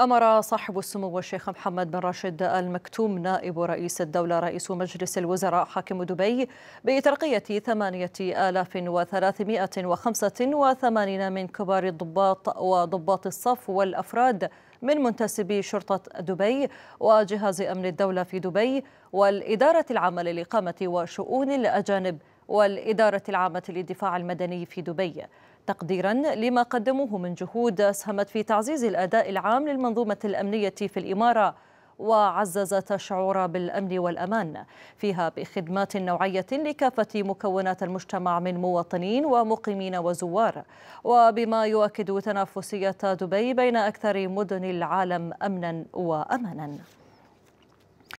أمر صاحب السمو الشيخ محمد بن راشد آل مكتوم نائب رئيس الدولة رئيس مجلس الوزراء حاكم دبي بترقية 8385 من كبار الضباط وضباط الصف والأفراد من منتسبي شرطة دبي وجهاز أمن الدولة في دبي والإدارة العامة للإقامة وشؤون الأجانب والإدارة العامة للدفاع المدني في دبي، تقديرا لما قدموه من جهود أسهمت في تعزيز الأداء العام للمنظومة الأمنية في الإمارة وعززت الشعور بالأمن والأمان فيها بخدمات نوعية لكافة مكونات المجتمع من مواطنين ومقيمين وزوار، وبما يؤكد تنافسية دبي بين أكثر مدن العالم أمنا وأمانا.